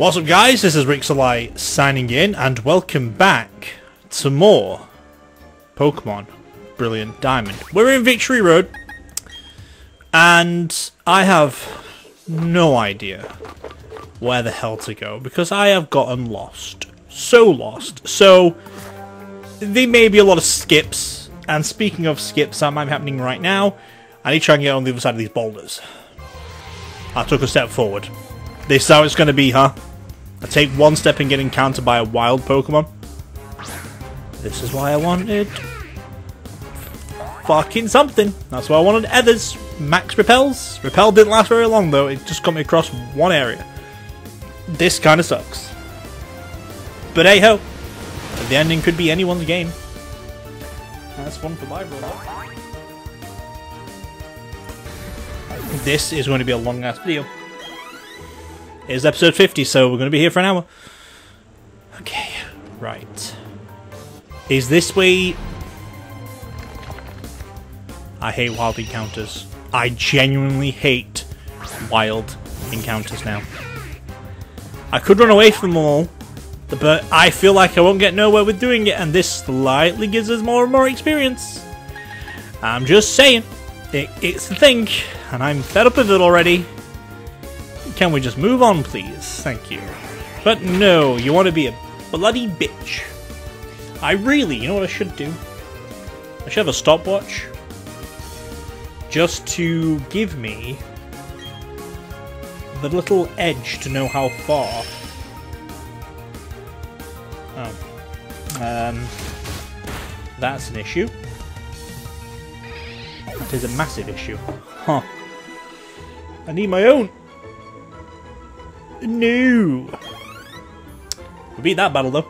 What's up, guys? This is Rixxalight signing in, and welcome back to more Pokemon Brilliant Diamond. We're in Victory Road, and I have no idea where the hell to go, because I have gotten lost. So lost. So, there may be a lot of skips, and speaking of skips, that might be happening right now. I need to try and get on the other side of these boulders. I took a step forward. This is how it's going to be, huh? I take one step and get encountered by a wild Pokemon. This is why I wanted fucking something. That's why I wanted Ethers. Max Repels. Repel didn't last very long, though. It just got me across one area. This kind of sucks. But hey ho. The ending could be anyone's game. That's fun for my brother. This is going to be a long ass video. It's episode 50, so we're going to be here for an hour. Okay, right. Is this way... I hate wild encounters. I genuinely hate wild encounters now. I could run away from them all, but I feel like I won't get nowhere with doing it, and this slightly gives us more and more experience. I'm just saying. It's the thing, and I'm fed up with it already. Can we just move on, please? Thank you. But no, you want to be a bloody bitch. I really, you know what I should do? I should have a stopwatch. Just to give me the little edge to know how far. Oh. That's an issue. That is a massive issue. Huh. I need my own. No! We beat that battle, though.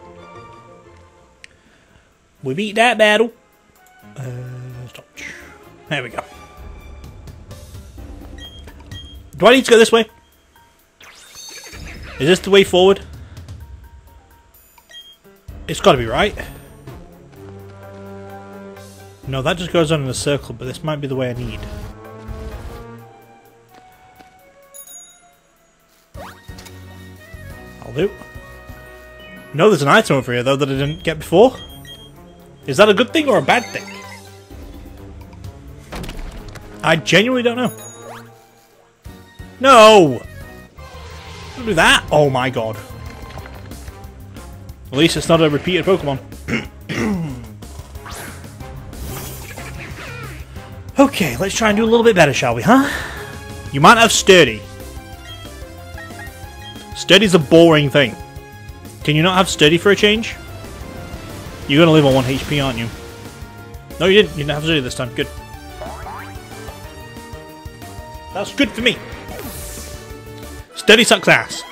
We beat that battle. Stop. There we go. Do I need to go this way? Is this the way forward? It's gotta be right. No, that just goes on in a circle, but this might be the way I need. Do. No, there's an item over here though that I didn't get before. Is that a good thing or a bad thing? I genuinely don't know. No! Don't do that! Oh my god. At least it's not a repeated Pokemon. Okay, let's try and do a little bit better, shall we, huh? You might have Sturdy. Sturdy's a boring thing. Can you not have Sturdy for a change? You're gonna live on 1 HP, aren't you? No, you didn't. You didn't have Sturdy this time. Good. That's good for me. Sturdy sucks ass.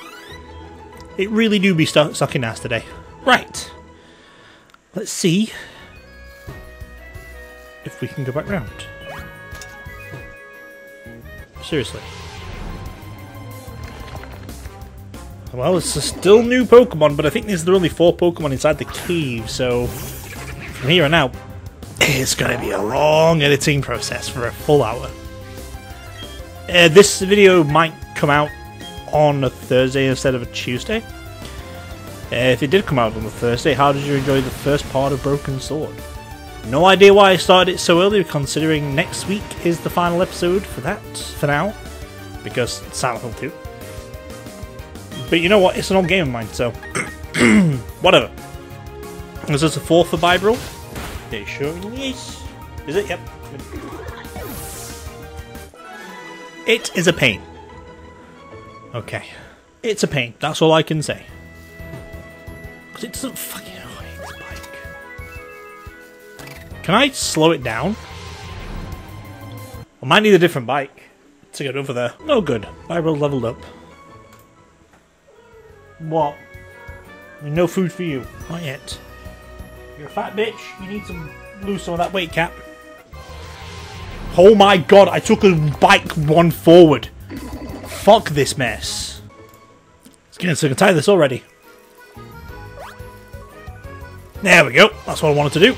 It really do be sucking ass today. Right. Let's see if we can go back round. Seriously. Well, it's still new Pokemon, but I think there's only 4 Pokemon inside the cave, so from here on out, it's going to be a long editing process for a full hour. This video might come out on a Thursday instead of a Tuesday. If it did come out on a Thursday, how did you enjoy the first part of Broken Sword? No idea why I started it so early, considering next week is the final episode for that, for now, because it's Silent Hill 2. But you know what? It's an old game of mine, so... whatever. Is this a 4 for Bibral? It sure is. Is it? Yep. It is a pain. Okay. It's a pain. That's all I can say. Because it doesn't fucking... Oh, it's bike. Can I slow it down? I might need a different bike to get over there. No good. Bibral leveled up. What? No food for you. Not yet. You're a fat bitch. You need to lose some of that weight, Cap. Oh my god, I took a bike one forward. Fuck this mess. It's getting sick and tired of this already. There we go. That's what I wanted to do.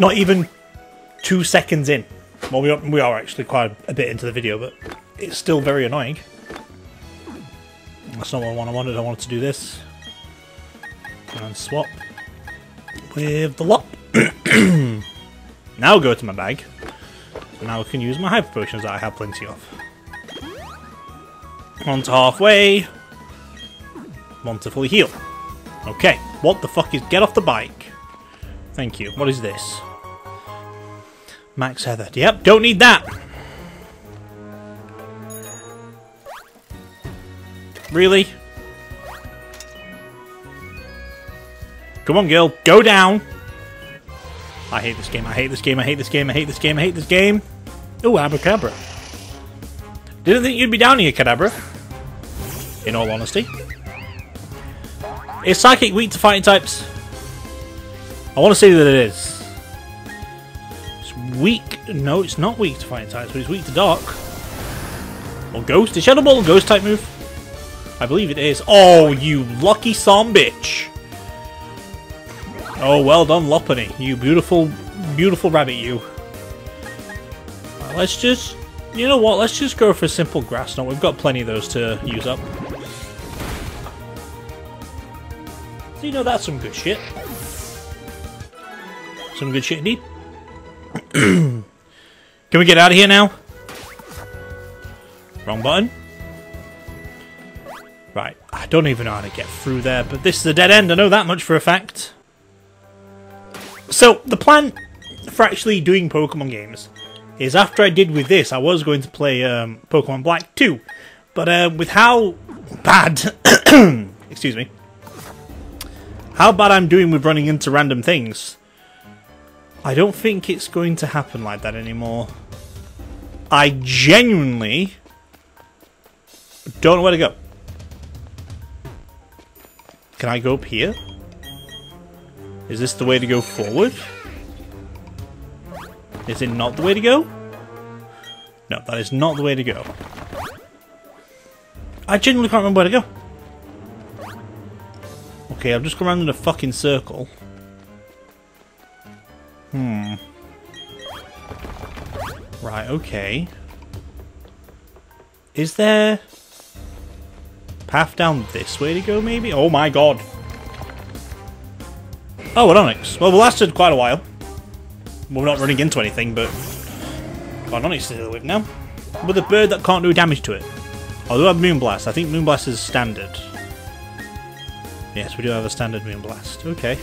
Not even 2 seconds in. Well, we are actually quite a bit into the video, but... it's still very annoying. That's not what I wanted. I wanted to do this. And swap with the lot. Now go to my bag. Now I can use my hyper potions that I have plenty of. On to halfway. On to fully heal. Okay, what the fuck is get off the bike? Thank you. What is this? Max Heather. Yep, don't need that. Really? Come on, girl. Go down. I hate this game. I hate this game. I hate this game. I hate this game. I hate this game. Ooh, Abracadabra. Didn't think you'd be down here, Kadabra. In all honesty. Is Psychic weak to fighting types? I want to say that it is. It's weak. No, it's not weak to fighting types, but it's weak to dark. Or ghost. Is Shadow Ball a ghost type move? I believe it is. Oh, you lucky son bitch. Oh, well done, Lopunny. You beautiful, beautiful rabbit, you. Right, let's just... You know what? Let's just go for a simple grass knot. We've got plenty of those to use up. So, you know, that's some good shit. Some good shit indeed. Can we get out of here now? Wrong button. Right. I don't even know how to get through there, but this is a dead end. I know that much for a fact. So, the plan for actually doing Pokemon games is after I did with this, I was going to play Pokemon Black 2. But with how bad... excuse me. How bad I'm doing with running into random things, I don't think it's going to happen like that anymore. I genuinely don't know where to go. Can I go up here? Is this the way to go forward? Is it not the way to go? No, that is not the way to go. I genuinely can't remember where to go. Okay, I've just gone around in a fucking circle. Hmm. Right, okay. Is there... path down this way to go, maybe? Oh my god. Oh, an Onyx. Well, we lasted quite a while. We're not running into anything, but... got an Onyx to deal with now. With a bird that can't do damage to it. Oh, do I have Moonblast? I think Moonblast is standard. Yes, we do have a standard Moonblast. Okay.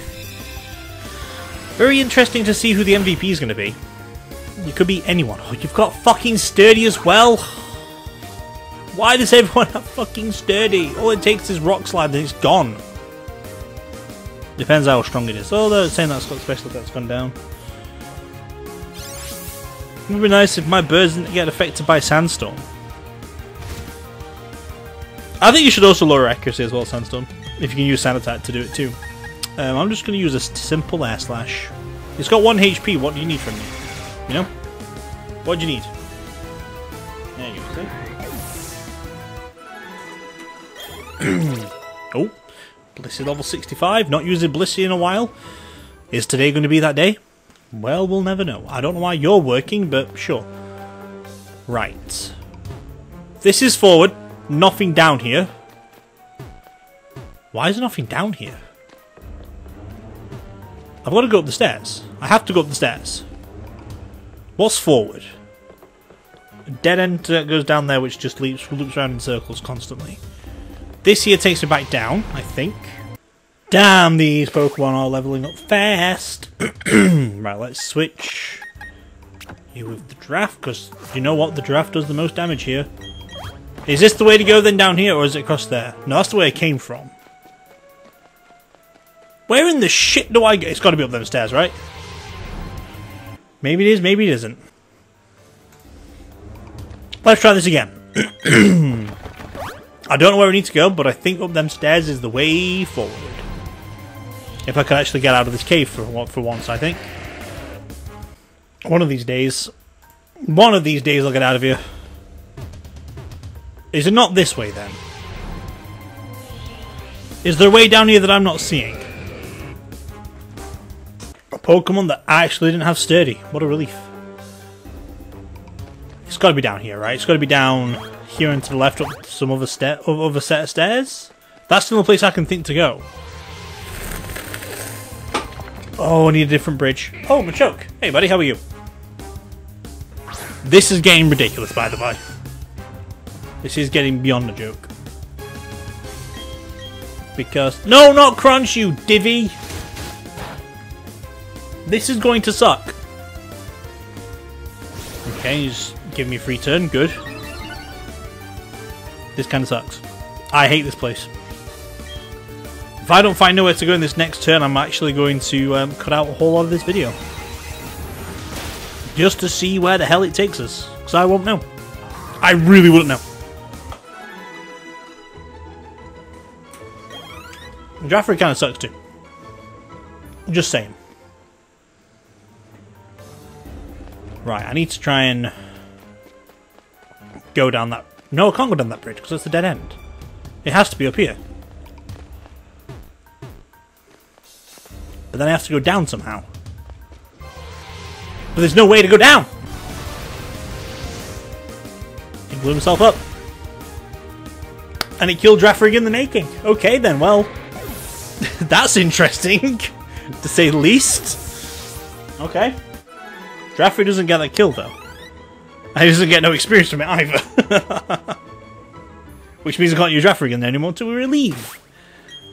Very interesting to see who the MVP is going to be. It could be anyone. Oh, you've got fucking Sturdy as well! Why does everyone have fucking Sturdy? All it takes is Rock Slide and it's gone. Depends how strong it is. Although, saying that's got special, that's gone down. It would be nice if my birds didn't get affected by Sandstorm. I think you should also lower accuracy as well, Sandstorm. If you can use Sand Attack to do it too. I'm just going to use a simple Air Slash. It's got 1 HP. What do you need from me? You know? What do you need? There you go. Oh. Blissey level 65, not using Blissey in a while. Is today going to be that day? Well, we'll never know. I don't know why you're working, but sure. Right. This is forward. Nothing down here. Why is there nothing down here? I've got to go up the stairs. I have to go up the stairs. What's forward? A dead end that goes down there, which just loops around in circles constantly. This here takes me back down, I think. Damn, these Pokemon are leveling up fast. Right, let's switch you with the giraffe, because you know what? The giraffe does the most damage here. Is this the way to go then down here, or is it across there? No, that's the way it came from. Where in the shit do I go? It's got to be up them stairs, right? Maybe it is, maybe it isn't. Let's try this again. I don't know where we need to go, but I think up them stairs is the way forward. If I could actually get out of this cave for once, I think. One of these days I'll get out of here. Is it not this way, then? Is there a way down here that I'm not seeing? A Pokemon that actually didn't have Sturdy. What a relief. It's got to be down here, right? It's got to be down here and to the left up some other set of stairs. That's the only place I can think to go. Oh, I need a different bridge. Oh, Machoke. Hey, buddy, how are you? This is getting ridiculous, by the way. This is getting beyond a joke. Because... No, not crunch, you divvy! This is going to suck. Okay, just give me a free turn. Good. This kind of sucks. I hate this place. If I don't find nowhere to go in this next turn, I'm actually going to cut out a whole lot of this video. Just to see where the hell it takes us. Because I won't know. I really wouldn't know. Jaffery kind of sucks too. Just saying. Right, I need to try and go down that... No, I can't go down that bridge because it's a dead end. It has to be up here. But then I have to go down somehow. But there's no way to go down! He blew himself up. And he killed Jaffery in the making. Okay then, well... That's interesting, to say the least. Okay. Jaffery doesn't get that kill though. And he doesn't get no experience from it either. Which means I can't use Jaffery again anymore until we relieve.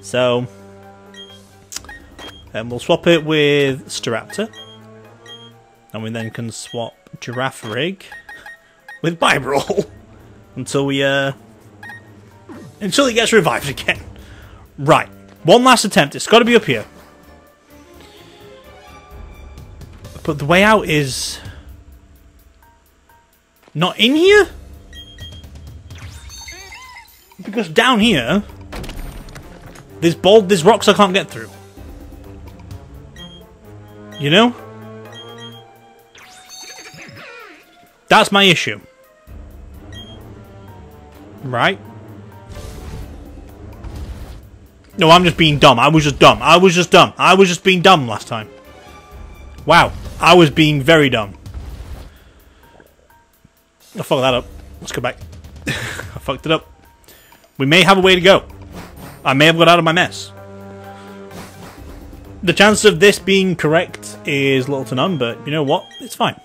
So... we'll swap it with Staraptor. And we then can swap Giraffe Rig with Bibarel. Until we, until it gets revived again. Right. One last attempt. It's got to be up here. But the way out is... Not in here? Because down here... There's rocks I can't get through. You know? That's my issue. Right? No, I'm just being dumb. I was just being dumb last time. Wow. I was being very dumb. I fucked that up. Let's go back. I fucked it up. We may have a way to go. I may have got out of my mess. The chance of this being correct is little to none, but you know what? It's fine.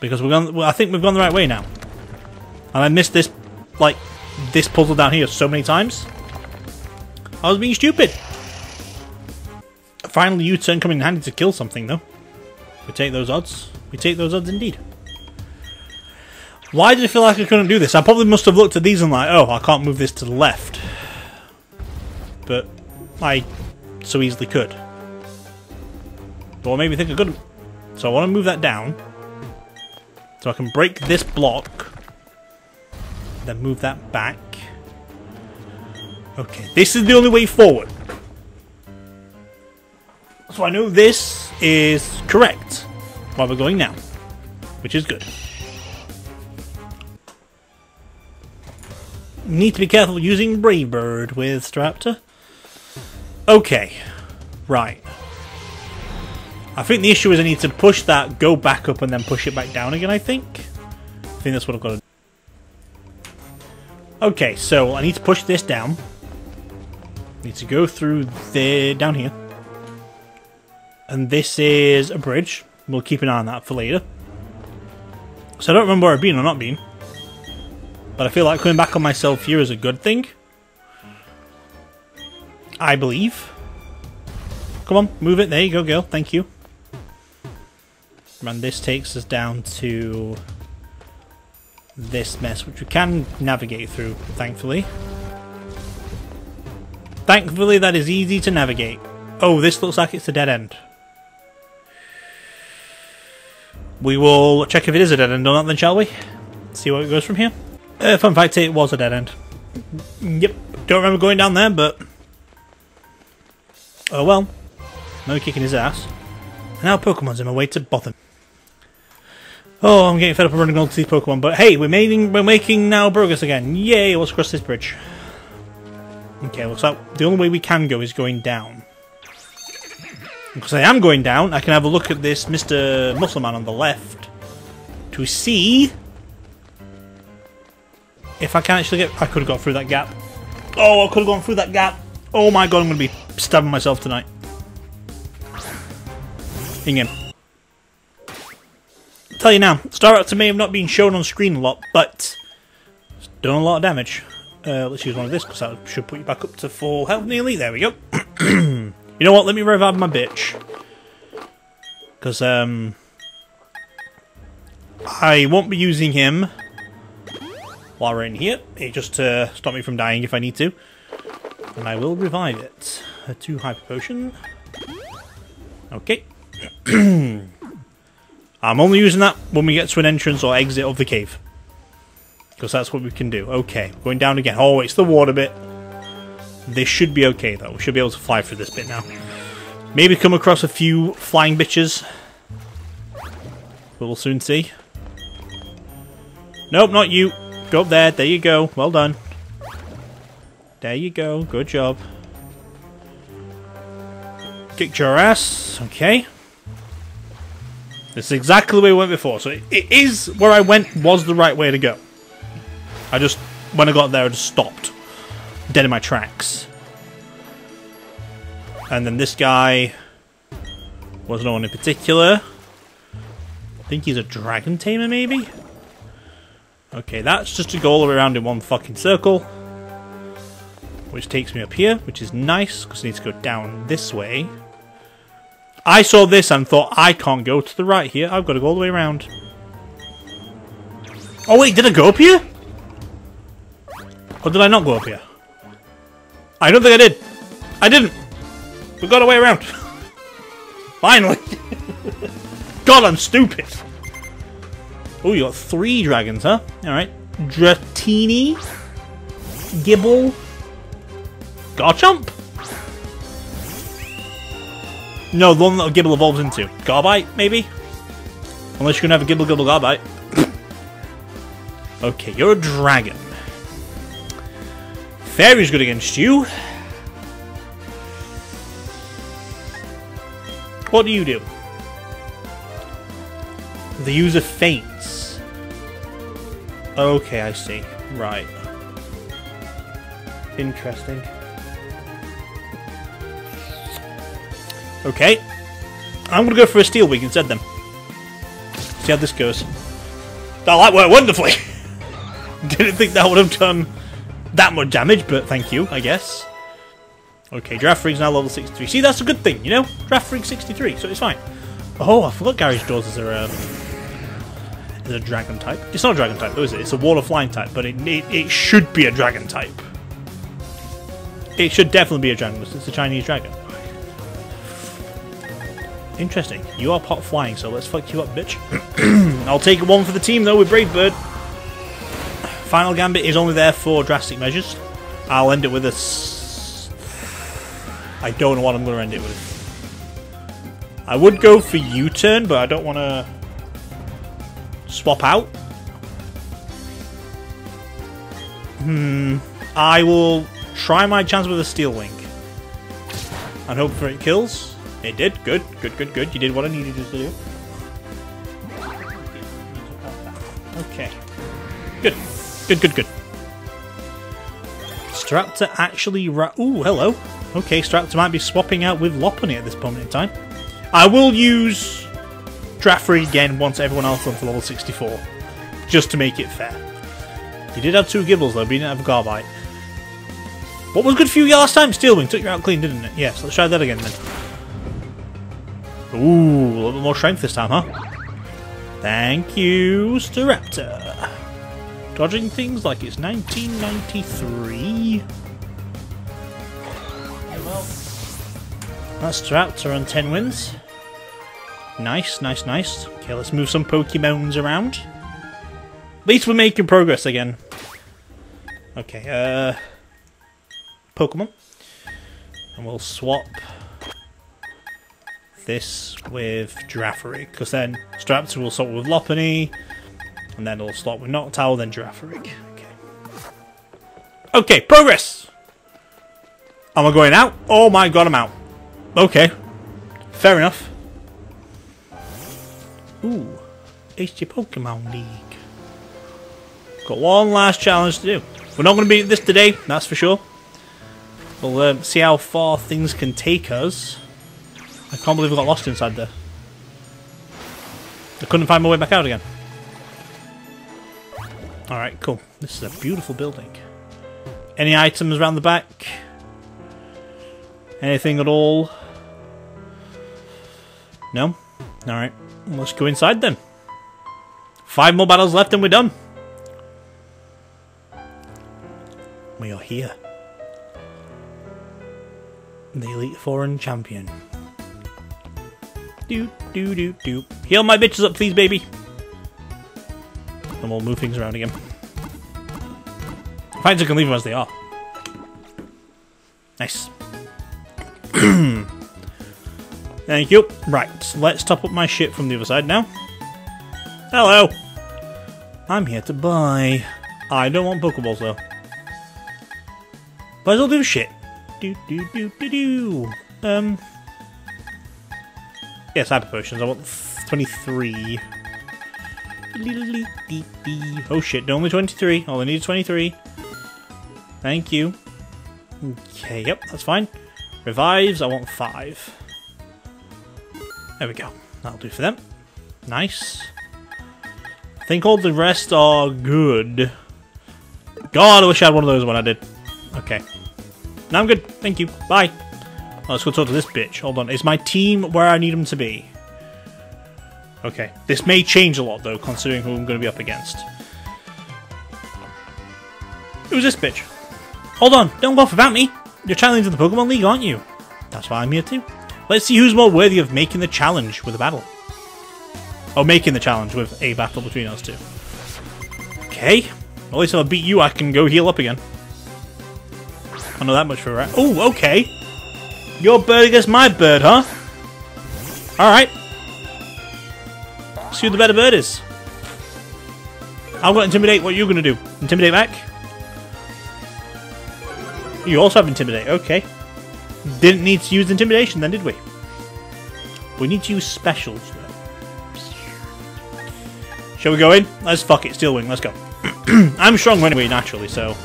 Because we're gone, well, I think we've gone the right way now. And I missed this, like, this puzzle down here so many times. I was being stupid. Finally, U-turn coming in handy to kill something, though. We take those odds. We take those odds indeed. Why did I feel like I couldn't do this? I probably must have looked at these and like, oh, I can't move this to the left. But I so easily could. But what made me think I couldn't? So I want to move that down. So I can break this block. Then move that back. Okay, this is the only way forward. So I know this is correct while we're going now, which is good. Need to be careful using Brave Bird with Staraptor. Okay, right. I think the issue is I need to push that, go back up, and then push it back down again, I think. I think that's what I've got to do. Okay, so I need to push this down. Need to go through there, down here. And this is a bridge. We'll keep an eye on that for later. So I don't remember where I've been or not been. But I feel like coming back on myself here is a good thing. I believe. Come on, move it. There you go, girl. Thank you. And this takes us down to this mess, which we can navigate through, thankfully. Thankfully, that is easy to navigate. Oh, this looks like it's a dead end. We will check if it is a dead end or not then, shall we? See where it goes from here. Fun fact, it was a dead end. Yep. Don't remember going down there, but... Oh well. No kicking his ass. And now Pokemon's on my way to Botham. Oh, I'm getting fed up of running on to these Pokemon, but hey, we're making now progress again. Yay, let's cross this bridge. Okay, looks like the only way we can go is going down. Because I am going down, I can have a look at this Mr. Muscleman on the left. to see if I can actually get... I could have got through that gap. Oh, I could have gone through that gap. Oh my god, I'm going to be stabbing myself tonight. In game. I'll tell you now, Star Raptor may have not been shown on screen a lot, but it's done a lot of damage. Let's use one of this, because that should put you back up to full health nearly. There we go. You know what, let me revive my bitch. Because, I won't be using him while we're in here. It just to stop me from dying if I need to. And I will revive it. A 2 hyper potion. Okay. I'm only using that when we get to an entrance or exit of the cave. Because that's what we can do. Okay, going down again. Oh, it's the water bit. This should be okay, though. We should be able to fly through this bit now. Maybe come across a few flying bitches. We'll soon see. Nope, not you. Go up there. There you go. Well done. There you go. Good job. Kicked your ass. Okay. This is exactly where we went before. So it is where I went was the right way to go. I just, when I got there, I just stopped. Dead in my tracks. And then this guy was no one in particular. I think he's a dragon tamer, maybe? Okay, that's just to go all the way around in one fucking circle. Which takes me up here, which is nice, because I need to go down this way. I saw this and thought, I can't go to the right here. I've got to go all the way around. Oh wait, did I go up here? Or did I not go up here? I don't think I did. I didn't. We got our way around. Finally. God, I'm stupid. Oh, you got 3 dragons, huh? Alright. Dratini. Gibble. Garchomp. No, the one that Gibble evolves into. Garbite, maybe? Unless you're going to have a Gibble Gibble Garbite. Okay, you're a dragon. Fairy's good against you. What do you do? The user faints. Okay, I see. Right. Interesting. Okay. I'm gonna go for a Steel Wing instead then. See how this goes. Oh, that worked wonderfully! Didn't think that would have done that much damage, but thank you, I guess. Okay, Giraffrig's now level 63. See, that's a good thing, you know? Giraffrig 63, so it's fine. Oh, I forgot Garage Doors is a dragon type. It's not a dragon type, though, is it? It's a water flying type, but it should be a dragon type. It should definitely be a dragon, because it's a Chinese dragon. Interesting. You are pot flying, so let's fuck you up, bitch. I'll take one for the team, though, with Brave Bird. Final Gambit is only there for drastic measures. I'll end it with a... I don't know what I'm going to end it with. I would go for U-turn, but I don't want to swap out. I will try my chance with a Steel Wing. And hope for it kills. It did. Good, good, good, good. You did what I needed you to do. Okay. Good. Good, good, good. Staraptor actually... Ooh, hello. Okay, Staraptor might be swapping out with Lopunny at this point in time. I will use Giraffrig again once everyone else is on to level 64. Just to make it fair. He did have 2 Gibbles though, but he didn't have a Garbite. What was good for you last time? Steelwing took you out clean, didn't it? Yes, let's try that again then. Ooh, a little bit more strength this time, huh? Thank you, Staraptor. Dodging things like it's 1993. That's Staraptor on 10 wins. Nice, nice, nice. Okay, let's move some Pokemons around. At least we're making progress again. Okay, Pokemon. And we'll swap this with Giraffrig, because then Staraptor will swap with Lopunny, and then it'll swap with Noctowl, then Giraffrig. Okay. Okay, progress! Am I going out? Oh my god, I'm out. Okay. Fair enough. Ooh. is your Pokemon League. Got one last challenge to do. We're not going to beat this today, that's for sure. We'll see how far things can take us. I can't believe I got lost inside there. I couldn't find my way back out again. Alright, cool. This is a beautiful building. Any items around the back? Anything at all? No? Alright. Let's go inside then. 5 more battles left and we're done. We are here. The Elite Foreign Champion. Doot, doot, doot, doot. Heal my bitches up, please, baby. And we'll move things around again. Fine, so I can leave them as they are. Nice. Thank you. Right, let's top up my shit from the other side now. Hello. I'm here to buy. I don't want Pokeballs, though. But I'll do shit. Do, do, do, do, do. Yes, hyper potions. I want 23. Oh shit, only 23. All I need is 23. Thank you. Okay, yep, that's fine. Revives, I want 5. There we go. That'll do for them. Nice. I think all the rest are good. God, I wish I had one of those when I did. Okay. Now I'm good. Thank you. Bye. Let's go talk to this bitch. Hold on. Is my team where I need them to be? Okay. This may change a lot, though, considering who I'm going to be up against. Who's this bitch? Hold on. Don't go off about me. You're challenging the Pokemon League, aren't you? That's why I'm here, too. Let's see who's more worthy of making the challenge with a battle. Oh, making the challenge with a battle between us two. Okay. At least if I beat you, I can go heal up again. I know that much for a rat. Oh, okay. Your bird against my bird, huh? Alright. See who the better bird is. I'm going to intimidate. What are you going to do? Intimidate back? You also have intimidate. Okay. Didn't need to use intimidation then, did we? We need to use specials, though. Shall we go in? Let's fuck it. Steel Wing. Let's go. I'm strong anyway, naturally, so...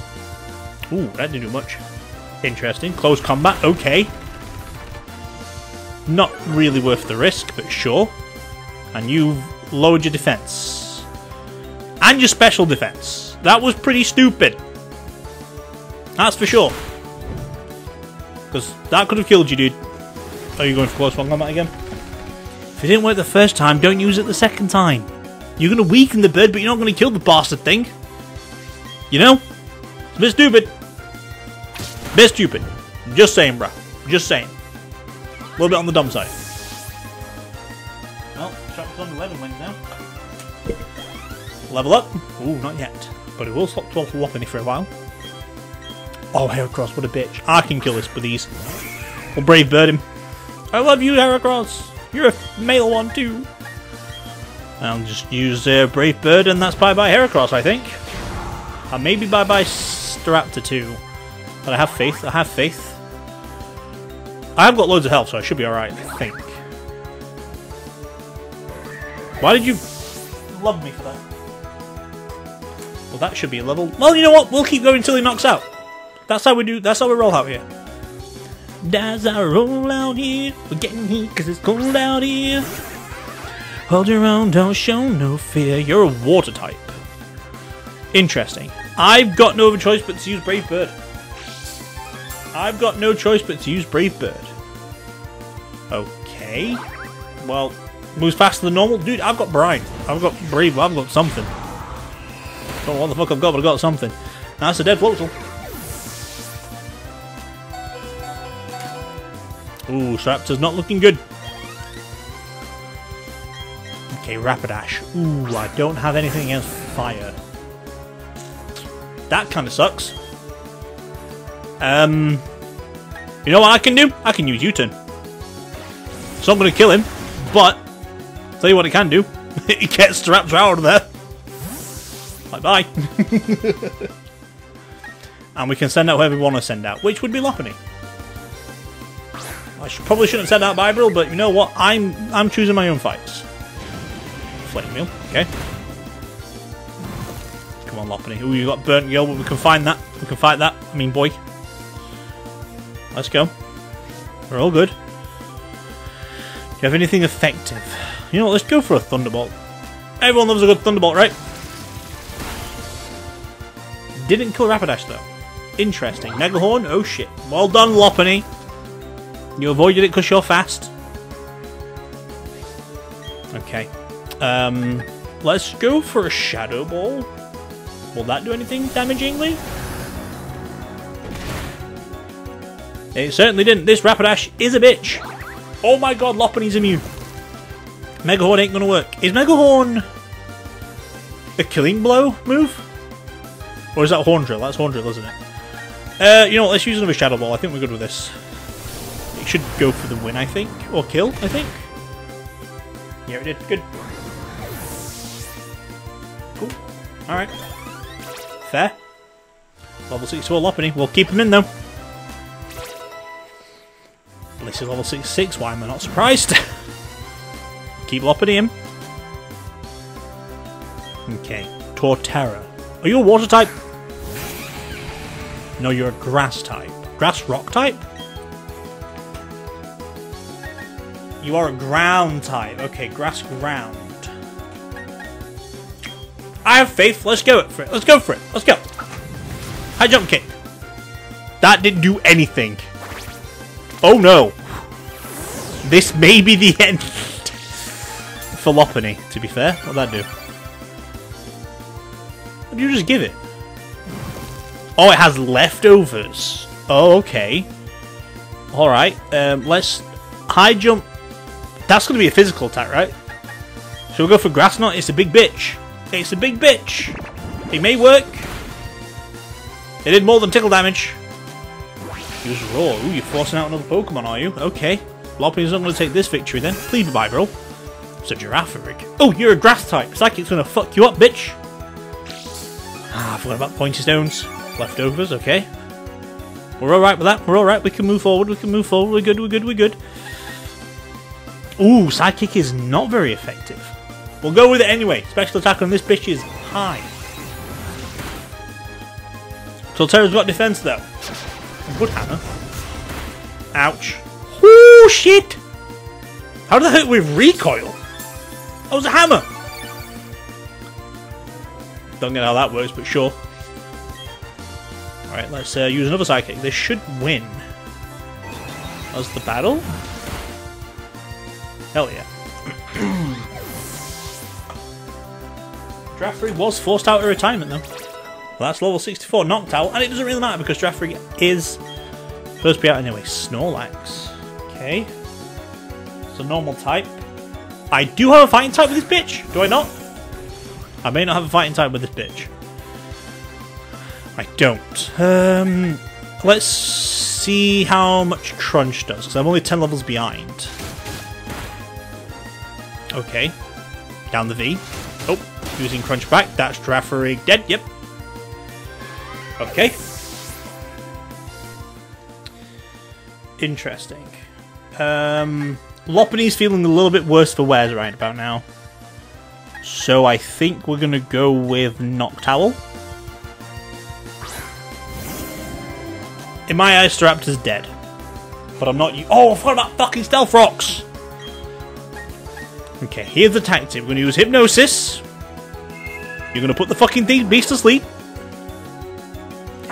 Ooh, that didn't do much. Interesting. Close combat. Okay. Not really worth the risk, but sure. And you've lowered your defense. And your special defense. That was pretty stupid. That's for sure. Because that could have killed you, dude. Are you going for close combat again? If it didn't work the first time, don't use it the second time. You're going to weaken the bird, but you're not going to kill the bastard thing. You know? It's a bit stupid. Bit stupid. Just saying, bro. Just saying. A little bit on the dumb side. Well, chapter 11 went now. Level up. Ooh, not yet. But it will stop 12 for whopping for a while. Oh, Heracross, what a bitch. I can kill this with these. We'll brave bird him. I love you, Heracross. You're a male one, too. I'll just use brave bird, and that's bye-bye Heracross, I think. And maybe bye-bye Staraptor, too. But I have faith, I have faith. I have got loads of health, so I should be alright, I think. Why did you love me for that? Well, that should be a level... Well, you know what? We'll keep going until he knocks out. That's how we do... That's how we roll out here. That's how we roll out here. We're getting heat because it's cold out here. Hold your own, don't show no fear. You're a water type. Interesting. I've got no other choice but to use Brave Bird. I've got no choice but to use Brave Bird. Okay. Well, moves faster than normal. Dude, I've got Brine. I've got Brave. I've got something. Don't know what the fuck I've got, but I've got something. That's a dead Floatzel. Ooh, Staraptor's not looking good. Okay, Rapidash. Ooh, I don't have anything against fire. That kind of sucks. You know what I can do? I can use U-turn. It's not going to kill him, but I'll tell you what it can do. It gets Staraptor out of there. Bye bye. And we can send out whoever we want to send out, which would be Lopunny. I probably shouldn't have sent out Bybril, but you know what? I'm choosing my own fights. Flamemeal, okay. Come on, Lopunny. Ooh, you got Burnt Gale, but we can find that. We can fight that. I mean, boy. Let's go. We're all good. Do you have anything effective? You know what, let's go for a Thunderbolt. Everyone loves a good Thunderbolt, right? Didn't kill Rapidash, though. Interesting. Megalhorn? Oh, shit. Well done, Lopunny. You avoided it because you're fast. Okay. Let's go for a Shadow Ball. Will that do anything damagingly? It certainly didn't. This Rapidash is a bitch. Oh my god, Lopunny's immune. Megalhorn ain't gonna work. Is Megalhorn a Killing Blow move? Or is that Horn Drill? That's Horn Drill, isn't it? You know what? Let's use another Shadow Ball. I think we're good with this. It should go for the win, I think. Or kill, I think. Yeah, it did. Good. Cool. Alright. Fair. Level 64 Lopunny. We'll keep him in, though. Bliss is level 66. Why am I not surprised? Keep Lopunny in. Okay. Torterra. Are you a water type? No, you're a grass type. Grass rock type? You are a ground type. Okay, grass ground. I have faith. Let's go for it. Let's go for it. Let's go. High jump kick. That didn't do anything. Oh no. This may be the end. For Lopunny, to be fair. What'd that do? What did you just give it? Oh, it has leftovers. Oh, okay. Alright, let's high jump. That's going to be a physical attack, right? So we'll go for Grass Knot. It's a big bitch. It's a big bitch. It may work. It did more than tickle damage. Use Roar. Ooh, you're forcing out another Pokemon, are you? Okay. Lopunny's not going to take this victory then. Please bye, bro. It's a Giraffe Rig. Oh, you're a Grass type. It's like it's going to fuck you up, bitch. Ah, I forgot about Pointy Stones. Leftovers, okay. We're alright with that, we're alright, we can move forward, we can move forward, we're good, we're good, we're good. Ooh, Psychic is not very effective. We'll go with it anyway. Special attack on this bitch is high. Torterra's got defense though. Good hammer. Ouch. Ooh, shit! How did that hurt with recoil? That was a hammer! Don't get how that works, but sure. Alright, let's use another Psychic. This should win. That's the battle? Hell yeah. Giraffrig was forced out of retirement, though. Well, that's level 64, knocked out, and it doesn't really matter because Giraffrig is supposed to be out anyway. Snorlax. Okay. It's a normal type. I do have a fighting type with this bitch, do I not? I may not have a fighting type with this bitch. I don't. Let's see how much Crunch does, because I'm only 10 levels behind. Okay. Down the V. Oh, using Crunch back. That's Giraffarig dead. Yep. Okay. Interesting. Lopunny's feeling a little bit worse for wears right about now. So I think we're going to go with Noctowl. In my eyes, Staraptor's dead. But I'm not... Oh, I forgot about fucking Stealth Rocks! Okay, here's the tactic. We're going to use Hypnosis. You're going to put the fucking beast to sleep.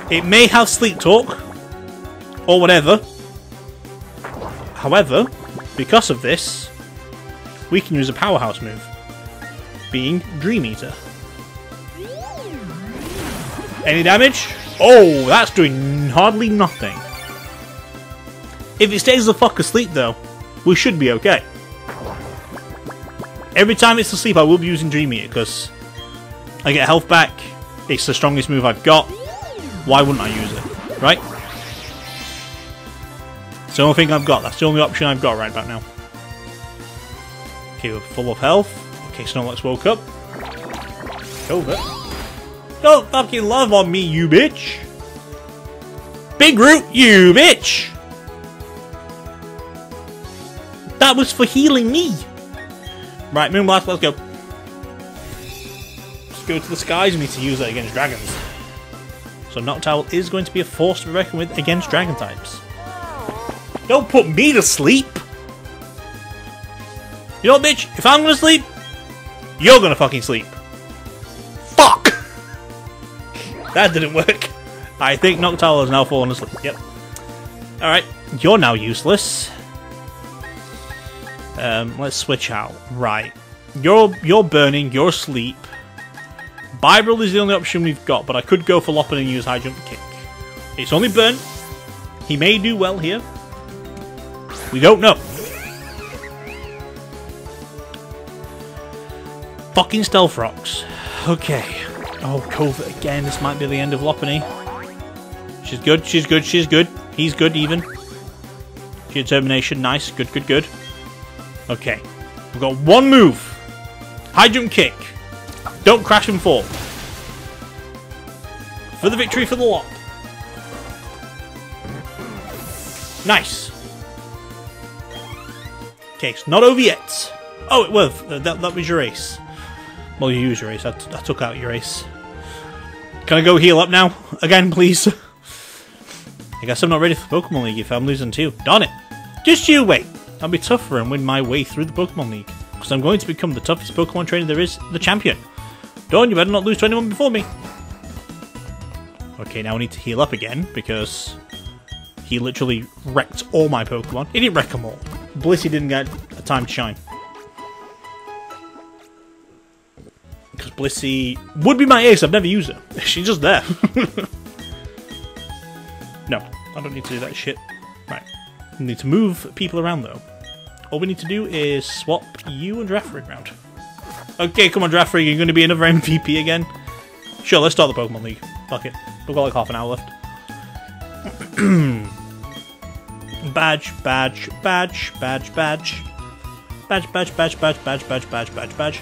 It may have Sleep Talk. Or whatever. However, because of this, we can use a powerhouse move. Being Dream Eater. Any damage? Oh, that's doing hardly nothing. If it stays the fuck asleep though, we should be okay. Every time it's asleep I will be using Dream Eater because I get health back, it's the strongest move I've got, why wouldn't I use it, right? It's the only thing I've got, that's the only option I've got right about now. Okay, we're full of health. Okay, Snorlax woke up. Over. Don't fucking love on me, you bitch! Big Root, you bitch! That was for healing me! Right, Moonblast, let's go. go to the skies and need to use that against dragons. So Noctowl is going to be a force to be reckoned with against dragon types. Don't put me to sleep! You know what, bitch? If I'm gonna sleep, you're gonna fucking sleep. Fuck! That didn't work. I think Noctowl has now fallen asleep. Yep. Alright, you're now useless. Let's switch out. Right. You're burning, you're asleep. Bybril is the only option we've got, but I could go for Lopunny and use High Jump Kick. It's only burn. He may do well here. We don't know. Fucking Stealth Rocks. Okay. Oh, Covert again. This might be the end of Lopunny. She's good, she's good, she's good. He's good, even. Determination, nice. Good, good, good. Okay. We've got one move. High Jump Kick. Don't crash and fall. For the victory for the lot. Nice. Okay, it's not over yet. Oh, it was. That was your ace. Well, you used your ace. I took out your ace. Can I go heal up now? Again, please. I guess I'm not ready for Pokemon League if I'm losing too. Darn it. Just you wait. I'll be tougher and win my way through the Pokemon League. Because I'm going to become the toughest Pokemon trainer there is, the champion. Dawn, you better not lose to anyone before me. Okay, now I need to heal up again because he literally wrecked all my Pokemon. He didn't wreck them all. Blissey didn't get a time to shine. Because Blissey would be my ace. I've never used her. She's just there. No, I don't need to do that shit. Right. We need to move people around, though. All we need to do is swap you and Giraffrig round. Okay, come on, Giraffrig. You're going to be another MVP again? Sure, let's start the Pokemon League. Fuck it. We've got like half an hour left. Badge, badge, badge, badge, badge. Badge, badge, badge, badge, badge, badge, badge, badge, badge.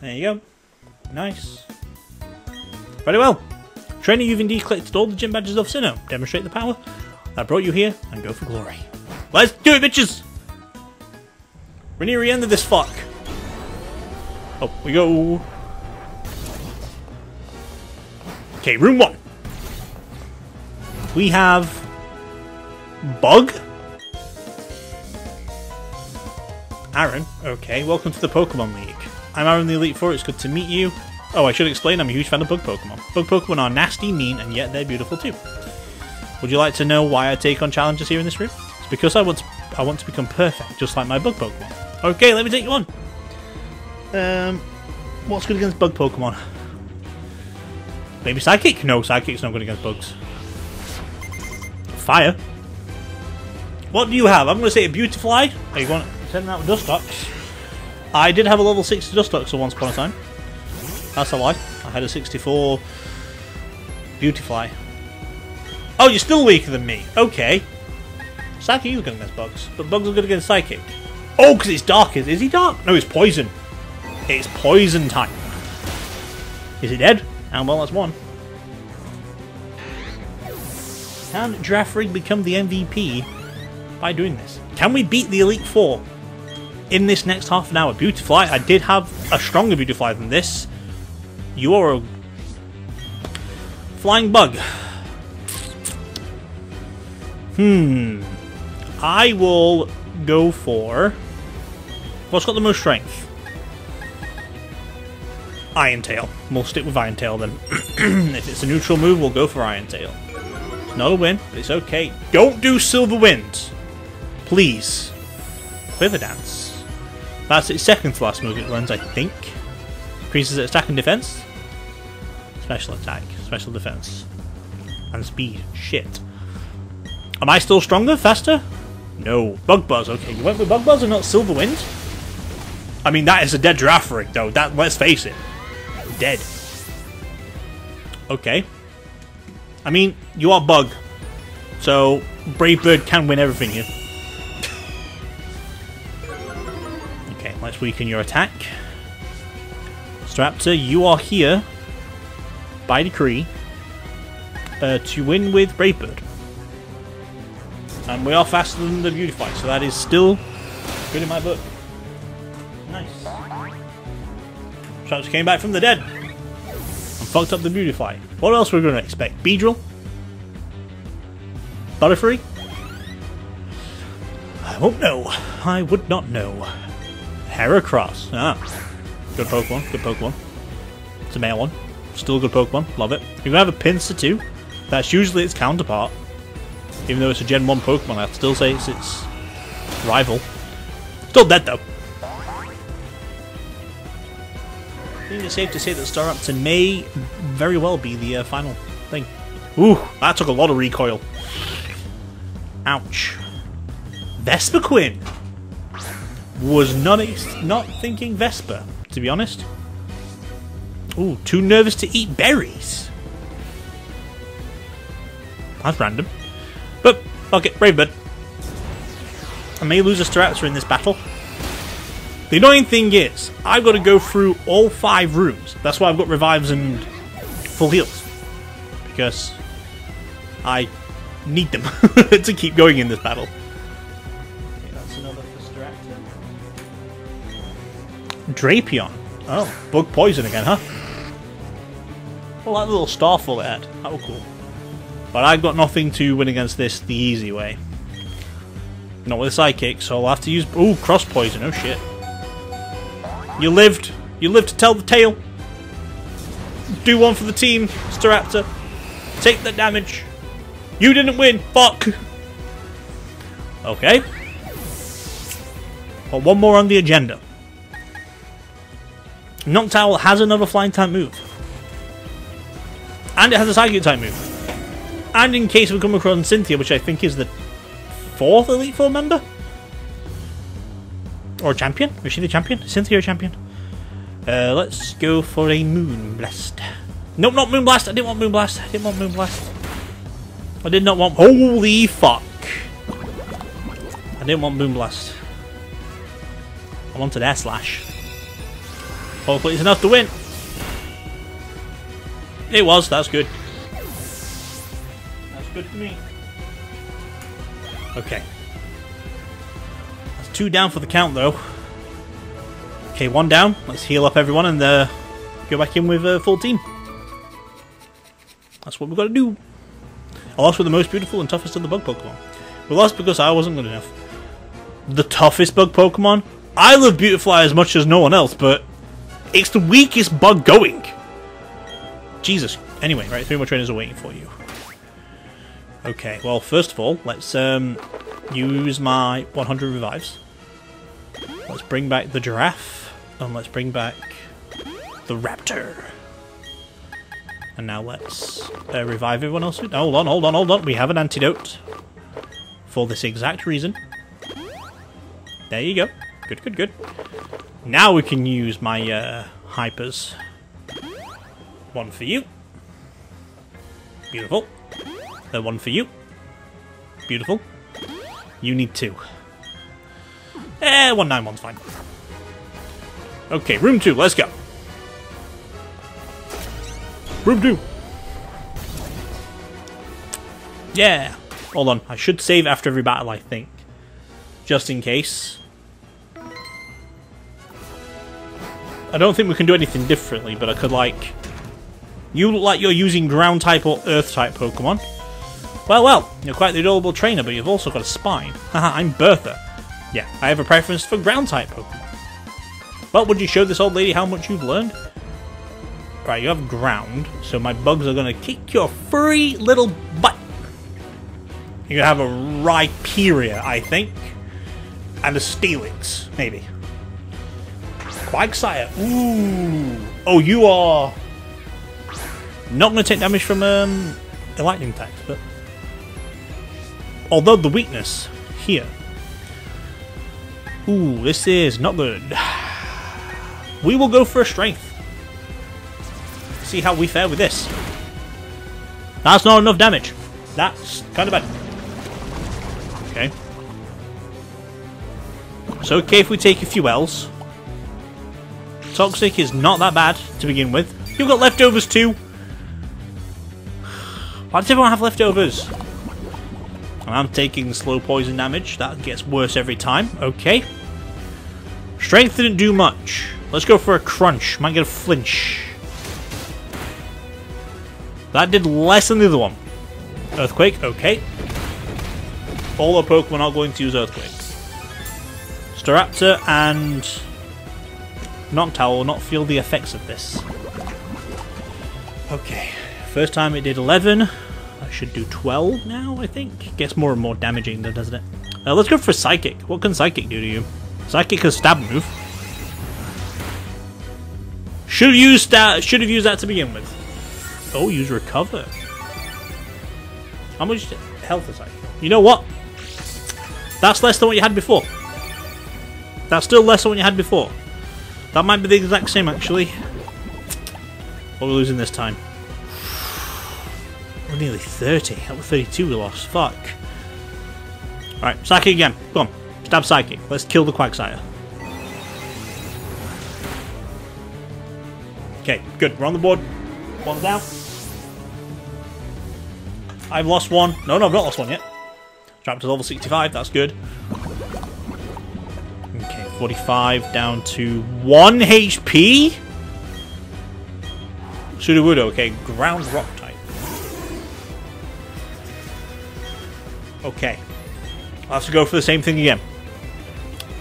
There you go. Nice. Very well. Trainer, you've indeed collected all the gym badges of Sinnoh. Demonstrate the power that brought you here and go for glory. Let's do it, bitches! We're near the end of this fuck. Up we go. Okay, room one. We have Bug? Aaron, okay, welcome to the Pokemon League. I'm Aaron the Elite Four, it's good to meet you. Oh, I should explain, I'm a huge fan of bug Pokemon. Bug Pokemon are nasty, mean, and yet they're beautiful too. Would you like to know why I take on challenges here in this room? It's because I want to become perfect, just like my bug Pokemon. Okay, let me take you on. What's good against bug Pokemon? Maybe Psychic? No, Psychic's not good against bugs. Fire. What do you have? I'm going to say a beautiful eye. Oh, you want to send that with Dustox? I did have a level 6 Dustoxer once upon a time. That's a lie. I had a 64 Beautifly. Oh, you're still weaker than me. Okay. Psychic is good against bugs, but bugs are good against psychic. Oh, because it's dark. Is he dark? No, it's poison. It's poison type. Is he dead? And well, that's one. Can Giraffrig become the MVP by doing this? Can we beat the Elite Four in this next half an hour? Beautifly. I did have a stronger Beautifly than this. You are a flying bug. I will go for... What's got the most strength? Iron Tail. We'll stick with Iron Tail then. If it's a neutral move, we'll go for Iron Tail. It's not a win, but it's okay. Don't do Silver Wind. Please. Quiver Dance. That's its second to last move it runs, I think. Increases its attack and defense. Special attack, special defense, and speed. Shit. Am I still stronger, faster? No. Bug Buzz. Okay, you went with Bug Buzz and not Silver Wind. I mean, that is a dead Giraffrig, though. That, let's face it, dead. Okay. I mean, you are Bug, so Brave Bird can win everything here. Okay, let's weaken your attack. Staraptor, you are here by decree to win with Brave Bird. And we are faster than the Beautify, so that is still good in my book. Nice. So I just came back from the dead and fucked up the Beautifly. What else were we going to expect? Beedrill? Butterfree? I won't know. I would not know. Heracross. Ah. Good Pokemon. Good Pokemon. It's a male one. Still a good Pokemon. Love it. You can have a Pinsir too. That's usually its counterpart. Even though it's a Gen 1 Pokemon, I'd still say it's its rival. Still dead though. I think it's safe to say that Staraptor may very well be the final thing. Ooh, that took a lot of recoil. Ouch. Vespiquen! Was not thinking Vespa, to be honest. Ooh, too nervous to eat berries. That's random. But, fuck it, Brave Bird. I may lose a Staraptor in this battle. The annoying thing is, I've got to go through all 5 rooms. That's why I've got revives and full heals. Because I need them to keep going in this battle. Okay, that's another Staraptor. Drapion. Oh, bug poison again, huh? Well, that little starfall it had. That was cool. But I've got nothing to win against this the easy way. Not with a sidekick, so I'll have to use... Ooh, cross poison, oh shit. You lived. You lived to tell the tale. Do one for the team, Staraptor. Take the damage. You didn't win, fuck. Okay. But one more on the agenda. Noctowl has another flying type move. And it has a psychic type move. And in case we come across Cynthia, which I think is the 4th Elite Four member? Or champion? Is she the champion? Is Cynthia a champion? Let's go for a Moonblast. Nope, not Moonblast. I didn't want Moonblast. I didn't want Moonblast. I did not want... Holy fuck. I didn't want Moonblast. I wanted Air Slash. Hopefully it's enough to win. It was. That's good. Good for me. Okay. That's 2 down for the count, though. Okay, 1 down. Let's heal up everyone and go back in with a full team. That's what we've got to do. I lost with the most beautiful and toughest of the bug Pokemon. We lost because I wasn't good enough. The toughest bug Pokemon? I love Beautifly as much as no one else, but it's the weakest bug going. Jesus. Anyway, right, 3 more trainers are waiting for you. Okay, well, first of all, let's use my 100 revives. Let's bring back the giraffe, and let's bring back the raptor. And now let's revive everyone else. Hold on, hold on, hold on. We have an antidote for this exact reason. There you go. Good, good, good. Now we can use my hypers. One for you. Beautiful. One for you. Beautiful. You need 2. 191's fine. Okay, room 2, let's go. Room 2. Yeah. Hold on, I should save after every battle, I think. Just in case. I don't think we can do anything differently, but I could, like... You look like you're using ground-type or earth-type Pokemon. Well, well, you're quite the adorable trainer, but you've also got a spine. Haha, I'm Bertha. Yeah, I have a preference for ground-type Pokemon. Well, would you show this old lady how much you've learned? Right, you have ground, so my bugs are going to kick your furry little butt. You're going to have a Rhyperia, I think. And a Steelix, maybe. Quagsire. Ooh. Oh, you are... Not going to take damage from, the lightning types, but... Although the weakness here. Ooh, this is not good. We will go for a strength. See how we fare with this. That's not enough damage. That's kind of bad. Okay. It's okay if we take a few L's. Toxic is not that bad to begin with. You've got leftovers too. Why does everyone have leftovers? And I'm taking slow poison damage. That gets worse every time. Okay. Strength didn't do much. Let's go for a crunch. Might get a flinch. That did less than the other one. Earthquake, okay. All our Pokemon are going to use Earthquakes. Staraptor and Noctowl will not feel the effects of this. Okay, first time it did 11. I should do 12 now, I think. Gets more and more damaging though, doesn't it? Let's go for Psychic. What can Psychic do to you? Psychic has Stab move. Should have used that to begin with. Oh, use Recover. How much health is that? You know what? That's less than what you had before. That's still less than what you had before. That might be the exact same, actually. What are we losing this time? We're nearly 30. That was 32 we lost. Fuck. Alright, Psychic again. Come on. Stab Psychic. Let's kill the Quagsire. Okay, good. We're on the board. One's down. I've lost one. No, no, I've not lost one yet. Trapped to level 65. That's good. Okay, 45 down to 1 HP? Sudowoodo, okay. Ground Rock type. Okay. I'll have to go for the same thing again.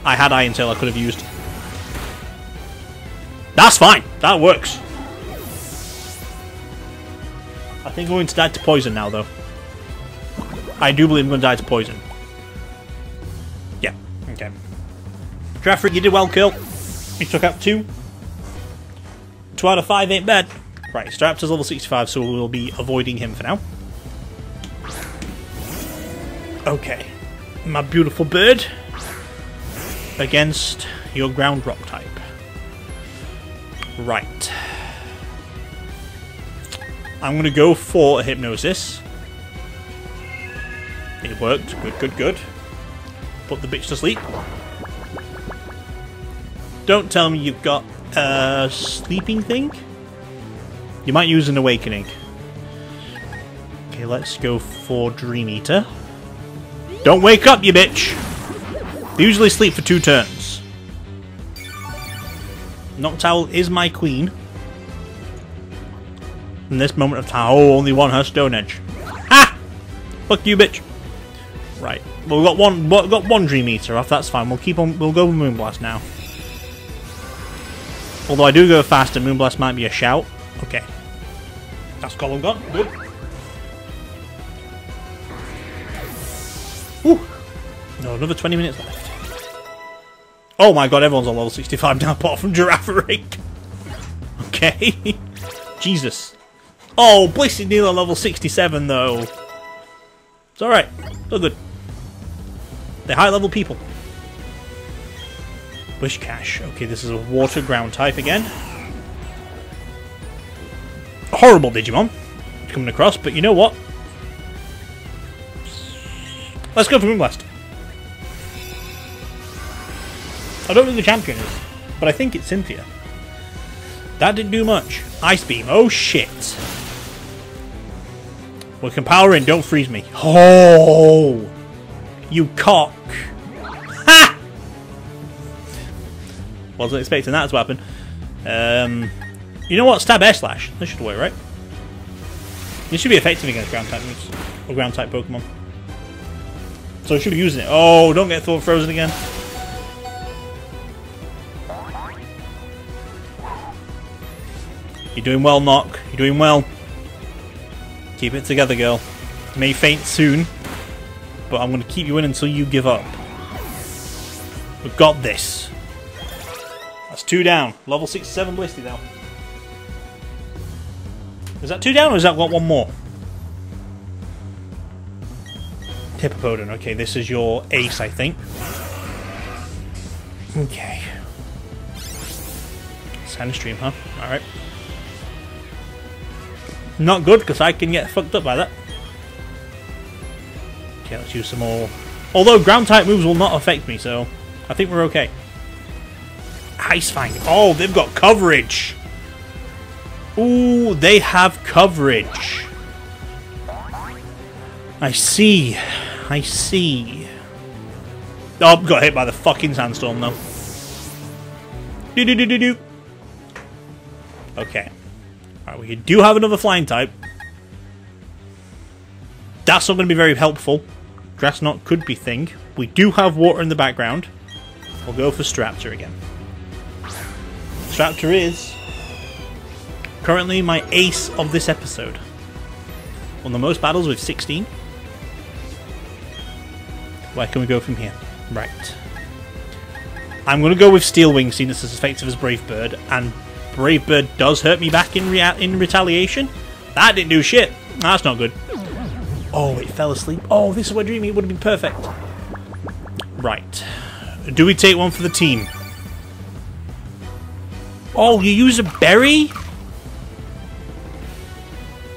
I had Iron Tail I could have used. That's fine. That works. I think I'm going to die to poison now, though. I do believe I'm going to die to poison. Yeah, okay. Giraffe, you did well, Curl. You took out 2. 2 out of 5 ain't bad. Right, Staraptor's level 65, so we'll be avoiding him for now. Okay. My beautiful bird. Against your ground rock type. Right. I'm going to go for a Hypnosis. It worked. Good, good, good. Put the bitch to sleep. Don't tell me you've got a sleeping thing. You might use an Awakening. Okay, let's go for Dream Eater. Don't wake up, you bitch! They usually sleep for 2 turns. Noctowl is my queen. In this moment of time, oh, only one has Stone Edge. Ha! Fuck you, bitch. Right. Well, we've got one Dream Eater off. That's fine. We'll keep on. We'll go with Moonblast now. Although I do go faster, Moonblast might be a shout. Okay. That's column gone. Good. Ooh. No, another 20 minutes left. Oh my god, everyone's on level 65 now, apart from Girafarig. Okay. Jesus. Oh, Bliss is nearly level 67 though. It's alright. They're good. They're high level people. Bush Cash. Okay, this is a water ground type again. A horrible Digimon coming across, but you know what? Let's go for Moonblast. I don't know who the champion is, but I think it's Cynthia. That didn't do much. Ice Beam. Oh shit. We can power in, don't freeze me. Oh! You cock! Ha! Wasn't expecting that to happen. You know what? Stab Air Slash. That should work, right? It should be effective against ground type moves. Or ground type Pokemon. So I should be using it. Oh, don't get Thought Frozen again. You're doing well, Nock. You're doing well. Keep it together, girl. You may faint soon, but I'm going to keep you in until you give up. We've got this. That's 2 down. Level 67 Blisty now. Is that 2 down or has that got 1 more? Hippopodon. Okay, this is your ace, I think. Okay. Sandstream, huh? Alright. Not good, because I can get fucked up by that. Okay, let's use some more. Although ground-type moves will not affect me, so I think we're okay. Ice Fang. Oh, they've got coverage. Ooh, they have coverage. I see. I see. Oh, got hit by the fucking sandstorm, though. Do-do-do-do-do. Okay. Alright, we do have another flying type. That's not going to be very helpful. Grass Knot could be thing. We do have water in the background. We'll go for Staraptor again. Staraptor is currently my ace of this episode. Won the most battles with 16. Where can we go from here? Right. I'm going to go with Steel Wing, seeing it's as effective as Brave Bird, and Brave Bird does hurt me back in retaliation. That didn't do shit. That's not good. Oh, it fell asleep. Oh, this is where Dreamy would have been perfect. Right. Do we take one for the team? Oh, you use a berry?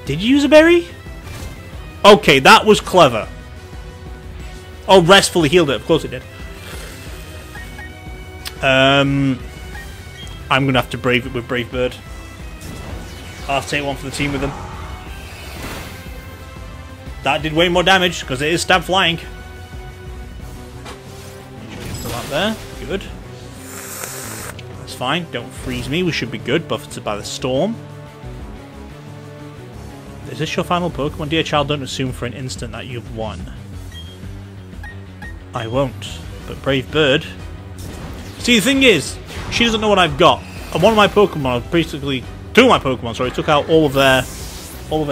Did you use a berry? Okay, that was clever. Oh, Restfully healed it. Of course it did. I'm going to have to brave it with Brave Bird. I'll take one for the team with them. That did way more damage, because it is stab flying. Still out there. Good. That's fine. Don't freeze me. We should be good. Buffeted by the storm. Is this your final Pokemon? Dear child, don't assume for an instant that you've won. I won't. But Brave Bird... See, the thing is, she doesn't know what I've got, and one of my Pokemon, basically two of my Pokemon, sorry, took out all of her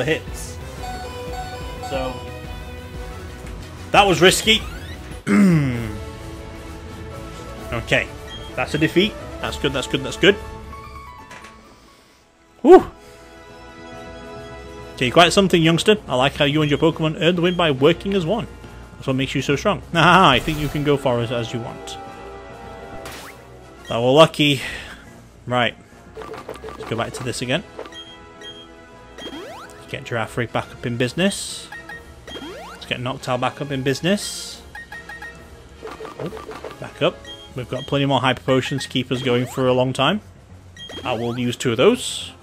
hits. So that was risky. Okay, that's a defeat. That's good. That's good. That's good. Whew. Okay, quite something, youngster. I like how you and your Pokemon earned the win by working as one. That's what makes you so strong. Haha, I think you can go far as you want. Oh, well, lucky. Right. Let's go back to this again. Let's get Girafarig back up in business. Let's get Noctowl back up in business. Oh, back up. We've got plenty more Hyper Potions to keep us going for a long time. I will use two of those.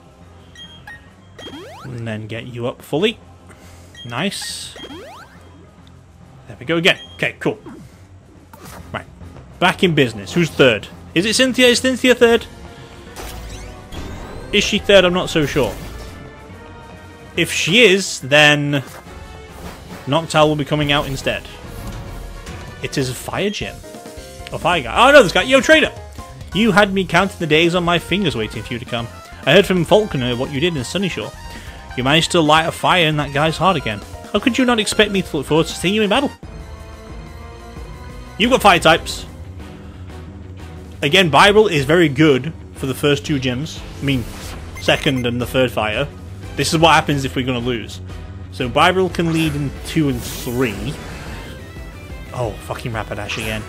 And then get you up fully. Nice. There we go again. Okay, cool. Right. Back in business. Who's third? Is it Cynthia? Is Cynthia third? Is she third? I'm not so sure. If she is, then Noctowl will be coming out instead. It is a fire gem. A fire guy. Oh no, this guy. Yo, trader! You had me counting the days on my fingers waiting for you to come. I heard from Falconer what you did in Sunnyshore. You managed to light a fire in that guy's heart again. How could you not expect me to look forward to seeing you in battle? You've got fire types. Again, Bible is very good for the first two gems. I mean, second and the third fire. This is what happens if we're going to lose. So Bible can lead in 2 and 3. Oh, fucking Rapidash again.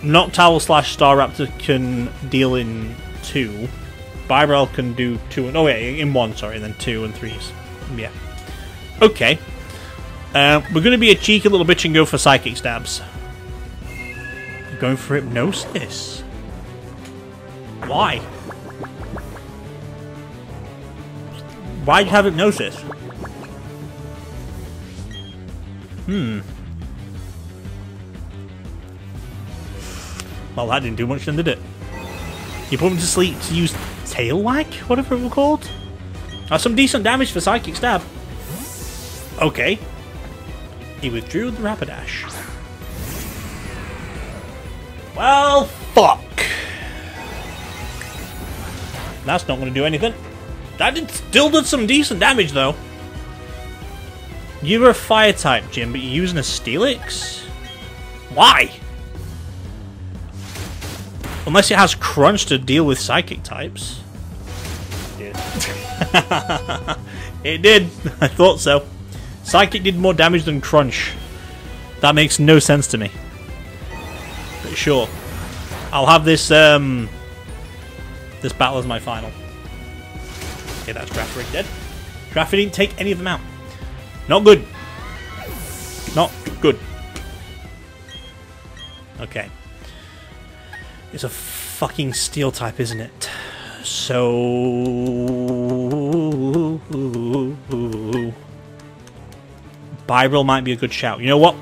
Noctowl slash Staraptor can deal in 2. Bible can do 2 and 3s. Yeah. Okay. We're going to be a cheeky little bitch and go for Psychic Stabs. Going for Hypnosis. Why? Why do you have Hypnosis? Well, that didn't do much then, did it? You put him to sleep to use Tail Wag? Whatever it was called? That's some decent damage for Psychic Stab. Okay. He withdrew the Rapidash. Well, fuck. That's not going to do anything. That still did some decent damage, though. You were a fire type, Jim, but you're using a Steelix? Why? Unless it has Crunch to deal with psychic types. It did. It did. I thought so. Psychic did more damage than Crunch. That makes no sense to me. Sure, I'll have this this battle as my final. Okay, that's Girafarig dead. Girafarig didn't take any of them out. Not good. Not good. Okay. It's a fucking steel type, isn't it? So... Bibril might be a good shout. You know what?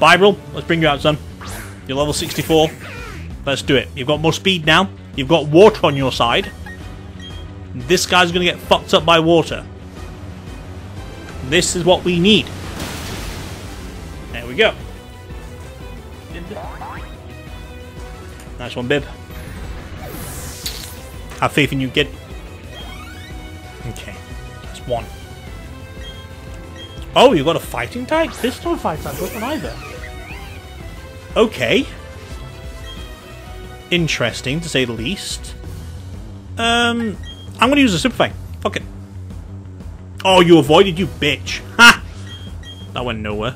Bibril, let's bring you out, son. You're level 64. Let's do it. You've got more speed now. You've got water on your side. This guy's going to get fucked up by water. This is what we need. There we go. Nice one, Bib. Have faith in you, kid. Okay. That's one. Oh, you've got a fighting type? This don't fight type weapon either. Okay. Interesting, to say the least. I'm gonna use a super fang. Fuck it. Oh, you avoided, you bitch. Ha! That went nowhere.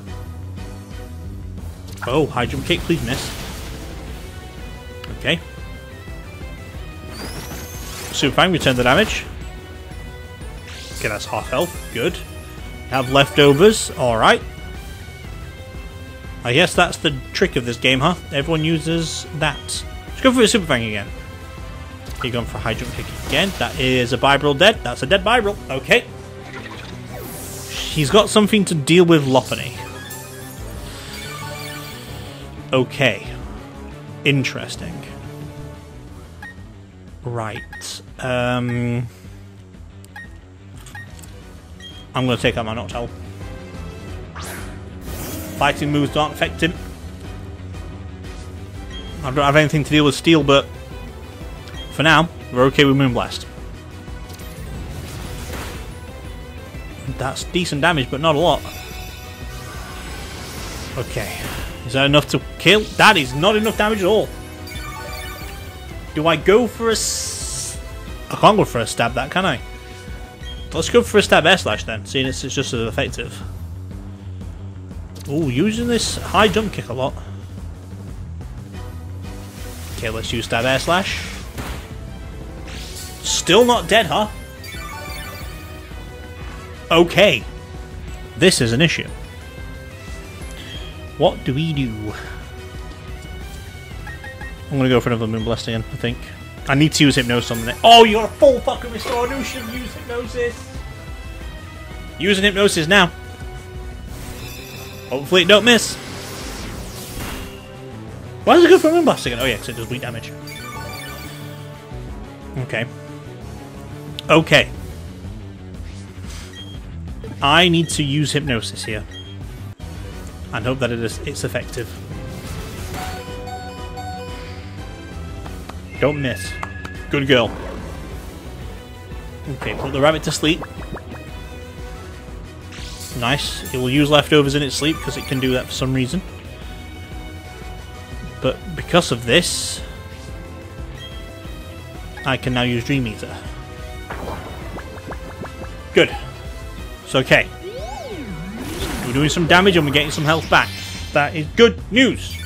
Oh, high jump kick, please miss. Okay. Super fang, return the damage. Okay, that's half health. Good. Have leftovers. Alright. I guess that's the trick of this game, huh? Everyone uses that. Let's go for a super fang again. You're going for a high jump kick again. That is a Bibril dead. That's a dead Bibril. Okay. He's got something to deal with Lopunny. Okay. Interesting. Right. I'm going to take out my Noctowl. Fighting moves don't affect him. I don't have anything to deal with steel, but for now, we're okay with Moonblast. That's decent damage, but not a lot. Okay. Is that enough to kill? That is not enough damage at all. Do I go for a... I can't go for a stab that, can I? Let's go for a stab air slash then, seeing it's just as effective. Ooh, using this high jump kick a lot. Okay, let's use stab air slash. Still not dead, huh? Okay. This is an issue. What do we do? I'm gonna go for another Moonblast again, I think. I need to use Hypnosis on the next. Oh, you're a full fucking restore. You should use Hypnosis. Using Hypnosis now. Hopefully it don't miss. Why does it go for Moonblast again? Oh yeah, because it does weak damage. Okay. Okay. I need to use Hypnosis here. And hope that it's effective. Don't miss. Good girl. Okay, put the rabbit to sleep. Nice. It will use leftovers in its sleep because it can do that for some reason. But because of this, I can now use Dream Eater. Good. It's okay. We're doing some damage and we're getting some health back. That is good news.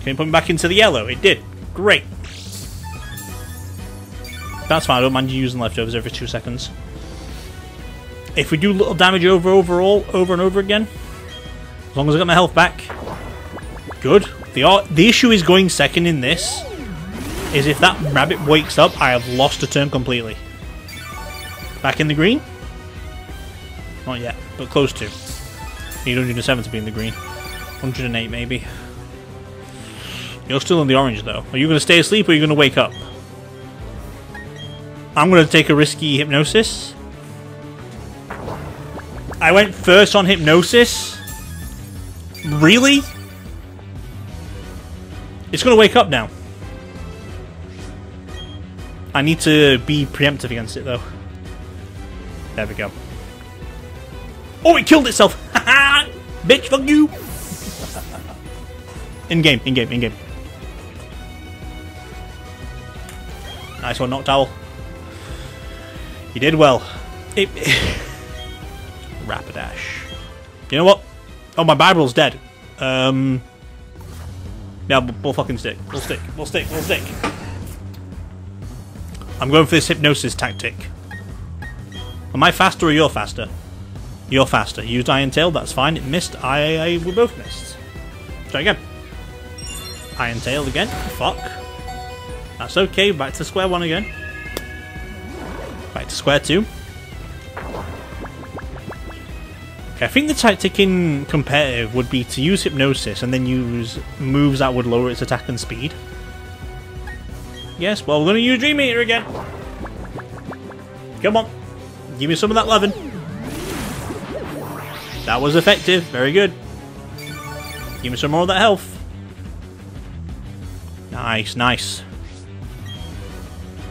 Can you put me back into the yellow? It did. Great. That's fine, I don't mind you using leftovers every 2 seconds. If we do little damage over and over again, as long as I got my health back, good. The issue is going second in this, is if that rabbit wakes up, I have lost a turn completely. Back in the green? Not yet, but close to. Need 107 to be in the green. 108 maybe. You're still in the orange, though. Are you going to stay asleep or are you going to wake up? I'm going to take a risky Hypnosis. I went first on Hypnosis? Really? It's going to wake up now. I need to be preemptive against it, though. There we go. Oh, it killed itself! Haha! Bitch, fuck you! In-game, in-game, in-game. Nice one, Noctowl. You did well. Rapidash. You know what? Oh, my Bibril's dead. Yeah, we'll fucking stick. We'll stick. I'm going for this Hypnosis tactic. Am I faster or you're faster? You're faster. Used Iron Tail, that's fine. It missed. We both missed. Try again. Iron Tail again. Fuck. That's okay, back to square one again. Back to square two. Okay, I think the tactic in competitive would be to use Hypnosis and then use moves that would lower its attack and speed. Yes, well, we're going to use Dream Eater again. Come on. Give me some of that leaven. That was effective. Very good. Give me some more of that health. Nice, nice.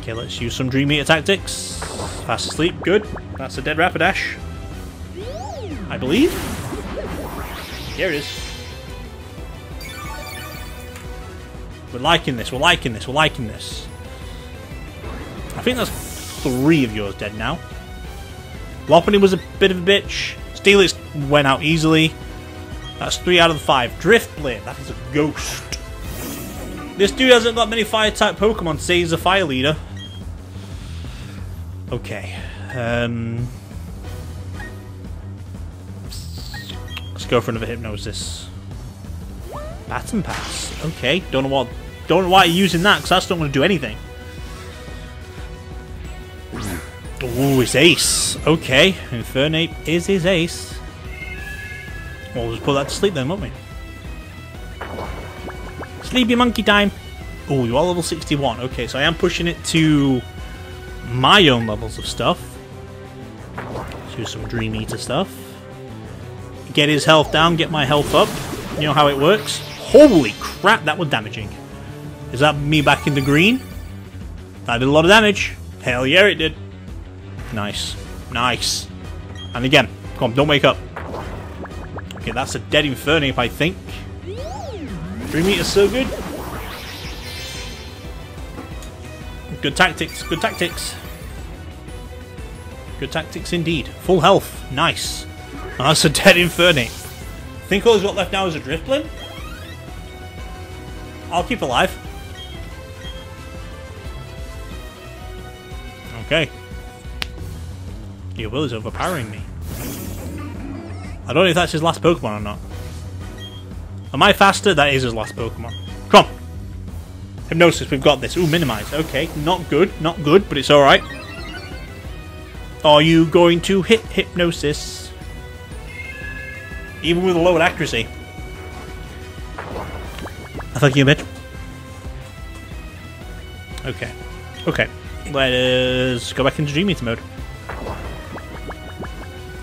Okay, let's use some Dream Eater tactics. Fast asleep. Good. That's a dead Rapidash, I believe. Here it is. We're liking this, we're liking this, we're liking this. I think that's three of yours dead now. Lopunny was a bit of a bitch. Steelix went out easily. That's 3 out of 5. Driftblade, that is a ghost. This dude hasn't got many fire-type Pokemon, say he's a fire leader. Okay. Let's go for another Hypnosis. Baton Pass. Okay, don't know why you're using that, because that's not going to do anything. Ooh, his ace. Okay, Infernape is his ace. Well, we'll just put that to sleep then, won't we? Sleepy monkey time. Ooh, you are level 61. Okay, so I am pushing it to my own levels of stuff. Let's do some Dream Eater stuff. Get his health down, get my health up. You know how it works. Holy crap, that was damaging. Is that me back in the green? That did a lot of damage. Hell yeah, it did. Nice. Nice. And again. Come on, don't wake up. Okay, that's a dead Infernape, I think. 3 meters, so good. Good tactics. Good tactics. Good tactics indeed. Full health. Nice. And that's a dead Infernape. I think all he's got left now is a Drifblim. I'll keep alive. Okay. Your will is overpowering me. I don't know if that's his last Pokemon or not. Am I faster? That is his last Pokemon. Come on. Hypnosis, we've got this. Ooh, minimize. Okay, not good. Not good, but it's alright. Are you going to hit Hypnosis? Even with a lowered accuracy. I thought you bitch. Okay. Okay. Let us go back into Dream Eater mode.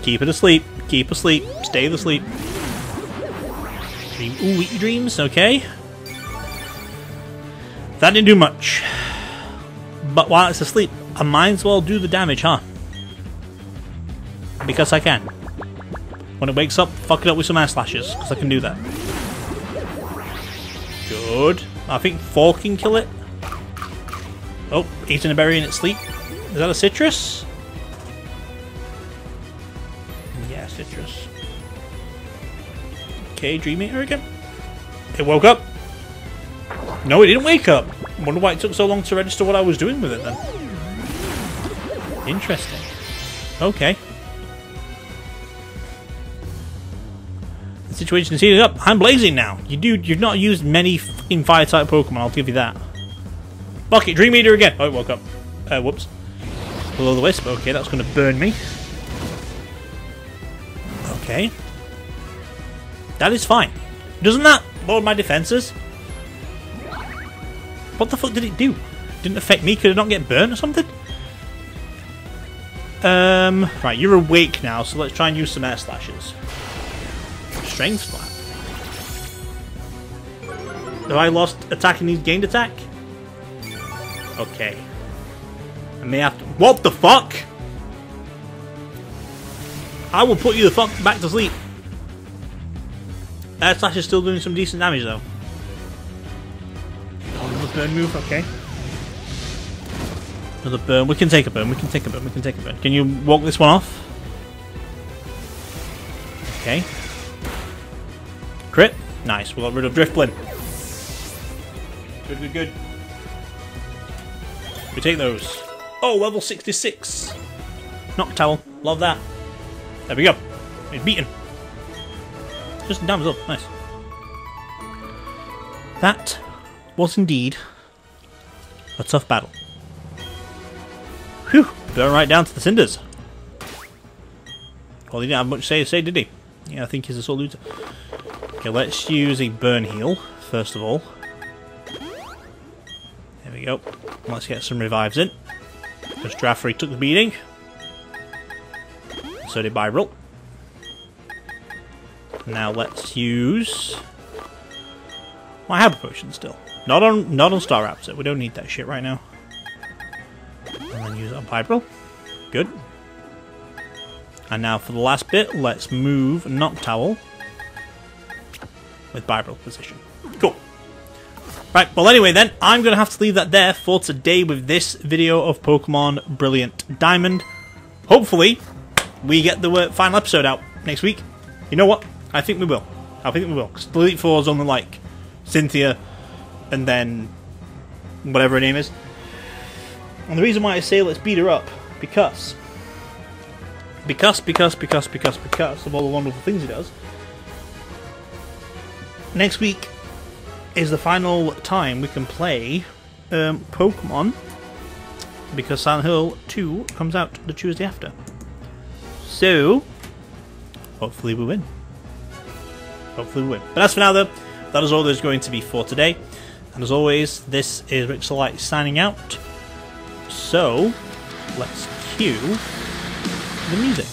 Keep it asleep. Keep asleep. Stay asleep. Dream. Ooh, eat your dreams. Okay. That didn't do much. But while it's asleep, I might as well do the damage, huh? Because I can. When it wakes up, fuck it up with some air slashes, because I can do that. Good. I think 4 can kill it. Oh, eating a berry in its sleep. Is that a citrus? Yeah, citrus. Okay, Dream Eater again. It woke up. No, it didn't wake up. I wonder why it took so long to register what I was doing with it then. Interesting. Okay. The situation is heating up. I'm blazing now. You dude, you've not used many fucking fire type Pokemon, I'll give you that. Fuck it, Dream Eater again. Oh, it woke up. Whoops. Will o' the Wisp. Okay, that's gonna burn me. Okay. That is fine. Doesn't that lower my defenses? What the fuck did it do? Didn't affect me, could it not get burnt or something? Right, you're awake now, so let's try and use some air slashes. Strength slap. Have I lost attack and he's gained attack? Okay. I may have to. What the fuck? I will put you the fuck back to sleep. Air Slash is still doing some decent damage though. Oh, another burn move, okay. Another burn. We can take a burn, we can take a burn, we can take a burn. Can you walk this one off? Okay. Crit. Nice. We got rid of Drifblim. Good, good, good. We take those. Oh, level 66. Noctowl. Love that. There we go. It's beaten. Just damage up. Nice. That was indeed a tough battle. Phew. Going right down to the cinders. Well, he didn't have much to say, did he? Yeah, I think he's a sore loser. Okay, let's use a burn heal, first of all. There we we go. Let's get some revives in. Because Giraffery took the beating. So did Bybrul. Now let's use my Hyper Potion still. Not on Star Raptor. We don't need that shit right now. And then use it on Bybrul. Good. And now for the last bit, let's move Noctowl with Bybrul position. Cool. Right, well anyway then, I'm going to have to leave that there for today with this video of Pokemon Brilliant Diamond. Hopefully, we get the final episode out next week. You know what? I think we will. I think we will. Because the Elite Four is on the like, Cynthia, and then whatever her name is. And the reason why I say let's beat her up, because of all the wonderful things he does. Next week is the final time we can play Pokemon, because Silent Hill 2 comes out the Tuesday after. So, hopefully we win. Hopefully we win. But as for now though, that is all there's going to be for today. And as always, this is Rixxalight signing out. So, let's cue the music.